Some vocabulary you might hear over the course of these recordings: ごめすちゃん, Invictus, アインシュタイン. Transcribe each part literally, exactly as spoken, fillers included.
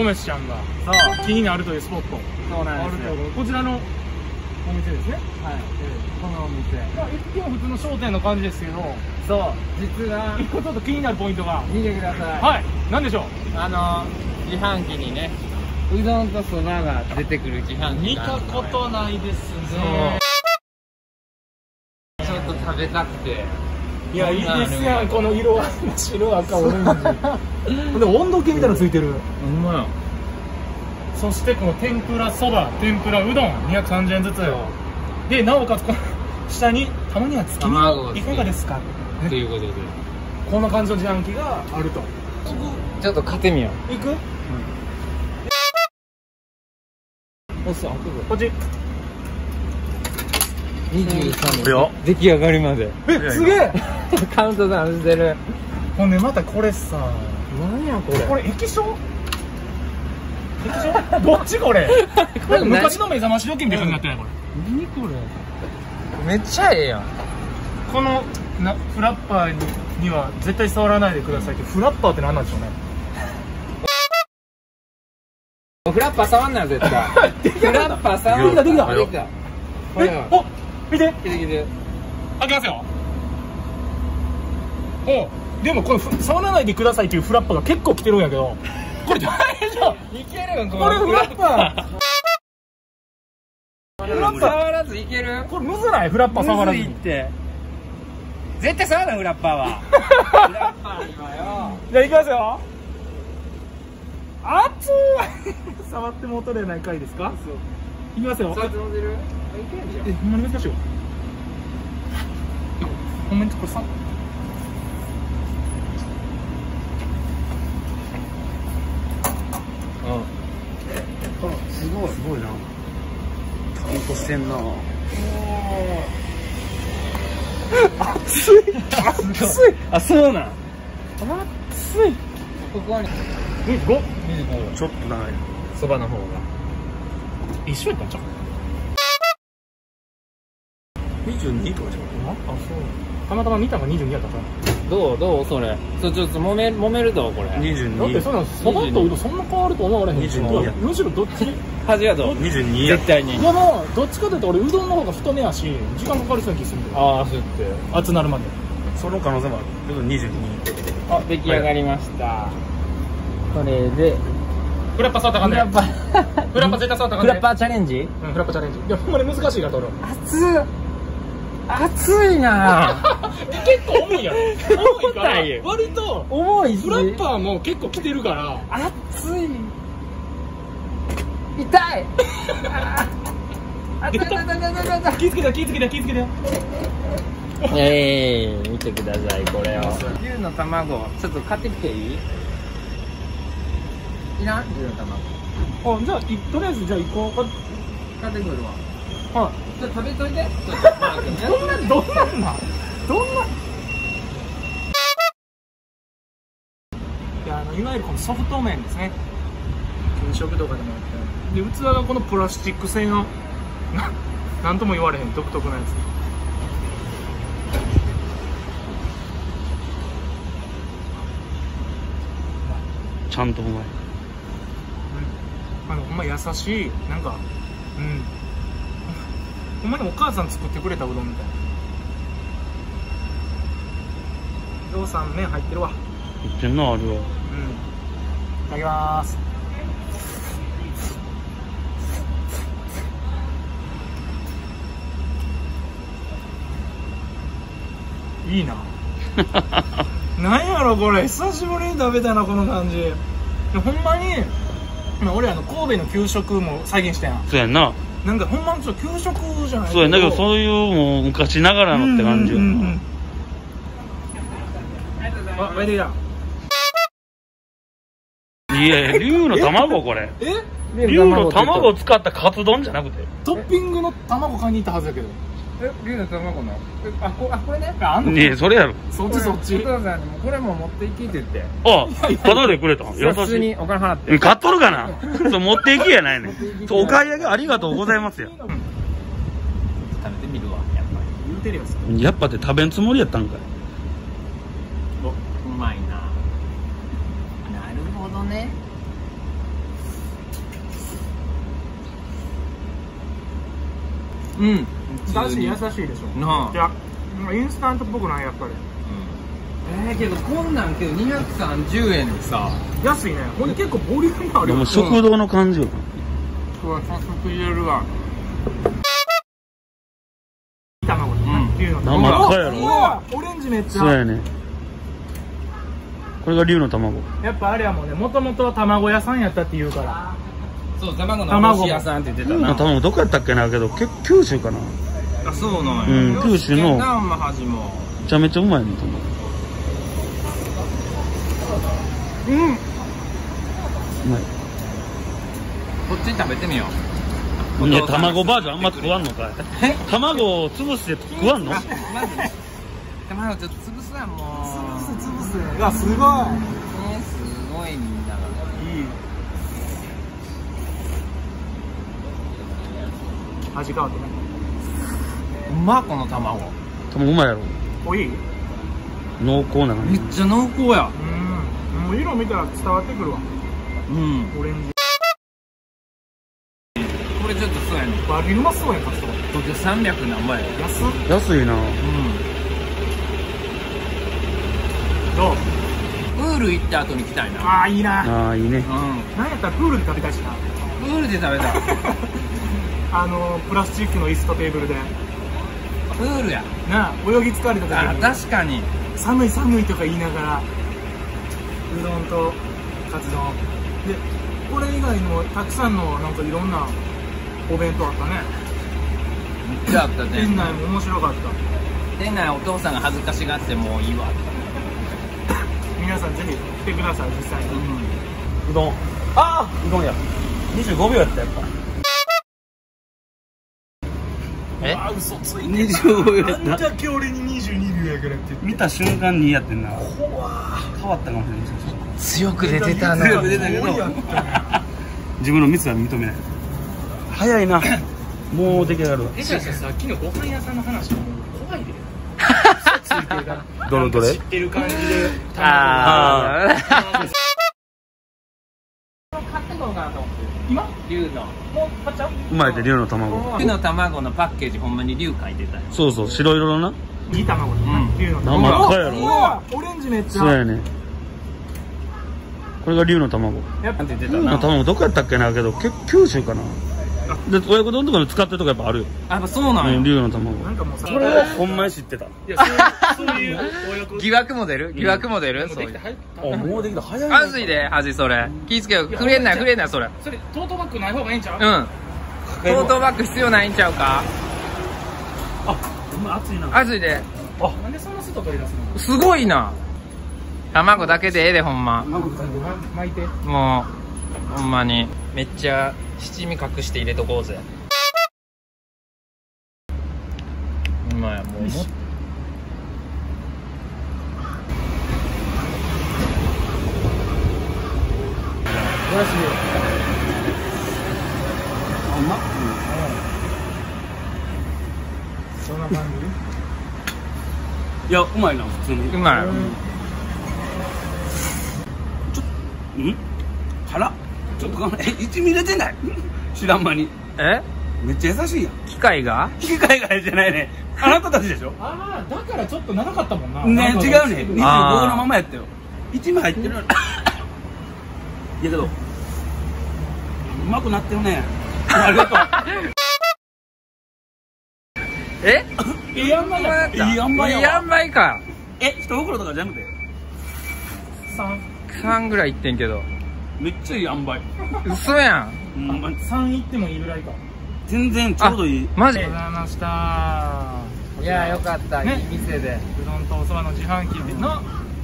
ゴメスちゃんが気になるというスポットがあるということで、こちらのお店ですね。はい、このお店、まあ一見普通の商店の感じですけど、そう実は一個ちょっと気になるポイントが。見てください。はい、何でしょう。あの自販機にね、うどんとそばが出てくる自販機。見たことないですね。ちょっと食べたくて。いや、いいですやん、この色は白、赤、オレンジ。でも温度計みたいなのついてる。ほんまや。そしてこの天ぷらそば、天ぷらうどんにひゃくさんじゅうえんずつで、なおかつこの下にたまには月見いかがですかということで、こんな感じの自販機があると。ちょっと買ってみよう。行く？おっさん、こっち。にじゅうさんびょう出来上がりまで。え、すげえ。カウントダウンしてる。ほんでまたこれさ、何やこれ。これ液晶？どっちこれ。これ昔の目覚まし時計みたいになってないこれ。何これ。めっちゃええやん。このなフラッパー に, には絶対触らないでくださいって。フラッパーって何なんでしょうね。フラッパー触んなよ絶対。フラッパー触んな。できたできた。え、お、見て。きてきて。開けますよ。お、でもこれ触らないでくださいっていうフラッパーが結構来てるんやけど。これ大丈夫。いけるんこれ。これフラッパー。フラッパー触らずいける。これむずないフラッパー触らず。むずいって。絶対触らないフラッパーは。フラッパー今よ。じゃあいきますよ。熱い。触っても取れない回ですか。いきますよ。触っても出る。え、ほんまに難しいよ。ほんまにこれさ。すごいすごいな。カウントしてんな。熱い熱い。あ、そうなん。熱い。ここはにじゅうご。ちょっと長い。そばの方が。一緒やったんちゃう。にじゅうにとかじゃなくて。あ、そう。たまたま見たのがにじゅうにやったから。どうどうそれ。ちょちょっと揉め揉めるぞこれ。にじゅうに。だってそんなそばとうどんそんな変わると思われへん。にじゅうにや。むしろどっち。端やと。にじゅうにや。絶対に。でもどっちかというと俺うどんの方が太めやし、時間かかりそうな気するんだよ。ああ、そうやって。熱なるまで。その可能性もある。でもにじゅうに。あ、出来上がりました。これで。フラッパー触ったかんね。フラッパー。フラッパー絶対触ったかんね。フラッパーチャレンジ？うん、フラッパーチャレンジ。いやほんまに難しいから俺。熱っ。熱いな。結構重いやろ。重いから割と重い。フラッパーも結構きてるから熱い。痛い。あ、出た出た出た出た。気付けた気付けた気付けた。ええ、見てくださいこれを。牛の卵ちょっと買ってきていい？いらん牛の卵。あ、じゃあとりあえずじゃあいっこ買ってくるわ。はい、じゃ食べといて。どんなどんなんなどんな。いや、あのいわゆるこのソフト麺ですね。給食とかでもやってで、器がこのプラスチック製のな何とも言われへん独特なやつ。ちゃんとうまい。うん、あのほんま優しいなんかうん。ほんまにお母さん作ってくれたうどんみたいな。りょうさん麺入ってるわ。入ってんなあれは。うん。いただきまーす。いいな。なんやろこれ、久しぶりに食べたなこの感じ。ほんまに、まあ、俺あの神戸の給食も再現したやん。そうやんな。なんかほんまにちょっと給食じゃないけど、そうや、なんかそういうもう昔ながらのって感じよ。あ、湧いてきた。いや、龍の卵これ。え？龍の卵を使ったカツ丼じゃなくてトッピングの卵買いに行ったはずやけど。え、龍の卵の？あ、こ、あ、これね。あんの？いや、それやろ。そっちそっち。お父さんにもこれも持って行きって言って。あ、ただでくれた。優しい。普通にお金払って。買っとるかな。そう持って行きやないね。お買い上げありがとうございますよ。食べてみるわ。やっぱ言うてるよ。やっぱって食べんつもりやったんかい。お、うまいな。なるほどね。うん。確かに優しいでしょ。なあ。インスタントっぽくないやっぱり。ええけどこんなんけどにひゃくさんじゅうえんでさ。安いね。これ結構ボリュームあるよ。でも食堂の感じよ。これ早速入れるわ。卵っていうの。生やろ。オレンジめっちゃ。そうやね。これが龍の卵。やっぱあれはもうね、もともと卵屋さんやったって言うから。そう、卵の卵屋さんって言ってたな。卵どこやったっけな、けど、け、九州かな。あ、そうなんや。九州の。めちゃめちゃうまいね。うん。うまい。こっち食べてみよう。いや、卵バージョンあんま食わんのかい。卵を潰して食わんの。卵ちょっと潰すな、もう。潰す、潰す。あ、すごい。ね、すごいんだから。いい。味変わってない。うまっ、この卵。卵うまいやろ。おい。濃厚なの。めっちゃ濃厚や。うん。もう色見たら伝わってくるわ。うん。オレンジ。ちょっとそうやね。バリうまそうやな。東京三百何倍。安。安いな。うん。どう。プール行った後に来たいな。ああ、いいな。ああ、いいね。うん。なんやったらプールで食べたいしな。プールで食べたい。あのプラスチックの椅子とテーブルで。プールや。なあ、泳ぎ疲れた時に。ああ、確かに。寒い寒いとか言いながら。うどんとカツ丼。で、これ以外のたくさんのなんかいろんな。お弁当あったね。めっちゃあったね。店内も面白かった。店内お父さんが恥ずかしがってもういいわ。皆さんぜひ来てください、実際に。うどん。ああ、うどんや。にじゅうごびょうやったやっぱ。え？ああ、嘘ついてる。にじゅうごびょうやった。なんじゃけ俺ににじゅうにびょうやからって。見た瞬間にやってんな。変わったかもしれない。強く出てたな。強く出てたけど。自分のミスは認めない。早いな。もう出来上がるわ。え、じゃあさっきのご飯屋さんの話も怖いで。どのどれ？知ってる感じで。ああ。買ってこようかなと思って。今？龍の。もう買っちゃう？生まれて龍の卵。龍の卵のパッケージほんまに龍書いてたよ。そうそう、白色のな。いい卵だな。龍の卵。生かやろ。オレンジめっちゃ。そうやね。これが龍の卵。やっぱ出てたな。卵どこやったっけな、けど九州かな。で、親子丼とかの使ってるとかやっぱあるよ。やっぱそうなんや。龍の卵。なんかもうさ、これはほんまに知ってた。いや、そういう親子丼。疑惑も出る？疑惑も出る？そういう。あ、もうできた。早い。熱いで、味それ。気ぃつけよ。くれんな、くれんな、それ。それ、トートバッグない方がいいんちゃう？うん。トートバッグ必要ないんちゃうか？あ、ほんま熱いな。熱いで。あ、なんでそんな外取り出すの？すごいな。卵だけでええで、ほんま。卵だけ巻いて。もう、ほんまに。めっちゃ。七味隠して入れとこうぜ。うまい、もう。うまっ。そんな感じ。いや、うまいな、普通に。うまい。ちょっと、ん？辛。ちょっとごめん、え、一味入れてない。知らん間に。え、めっちゃ優しいやん。機械が。機械がじゃないね。あなたたちでしょ。ああ、だからちょっと長かったもんな。ね、違うね。にじゅうごのままやったよ。一味入ってる。いやけど。うまくなってるね。ありがとう。え、いいあんまいや。いいあんまいや。いいあんまいか。え、一袋とかじゃなくて。三。三ぐらいいってんけど。めっちゃいい塩梅。嘘やん。三いってもいいぐらいか。全然ちょうどいい。マジ。ありがとうございました。いや、よかった。いい店で。うどんとお蕎麦の自販機の。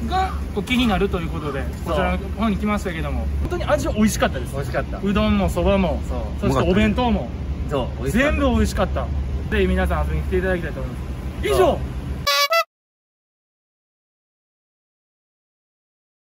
が、気になるということで、こちらの方に来ましたけども。本当に味は美味しかったです。美味しかった。うどんも蕎麦も、そしてお弁当も。全部美味しかった。ぜひ皆さん遊びに来ていただきたいと思います。以上。